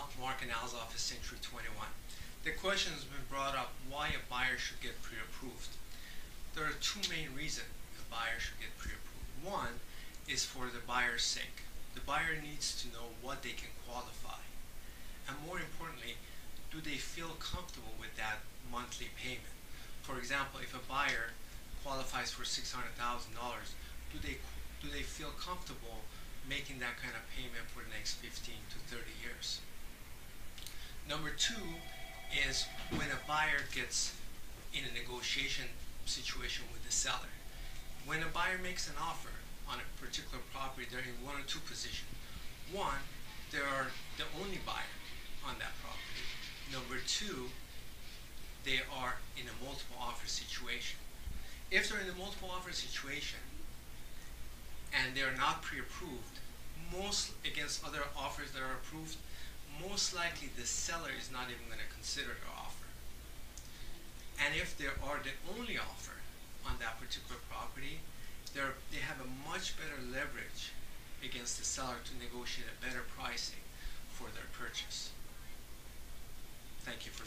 Al, Mark and Al's office, Century 21. The question has been brought up why a buyer should get pre-approved. There are two main reasons a buyer should get pre-approved. One is for the buyer's sake. The buyer needs to know what they can qualify. And more importantly, do they feel comfortable with that monthly payment? For example, if a buyer qualifies for $600,000, do they feel comfortable making that kind of payment for the next 15 to 30 years? Number two is when a buyer gets in a negotiation situation with the seller. When a buyer makes an offer on a particular property, they're in one or two positions. One, they are the only buyer on that property. Number two, they are in a multiple offer situation. If they're in a multiple offer situation, and they're not pre-approved, most against other offers that are approved, most likely the seller is not even going to consider their offer. And if they are the only offer on that particular property, they have a much better leverage against the seller to negotiate a better pricing for their purchase. Thank you.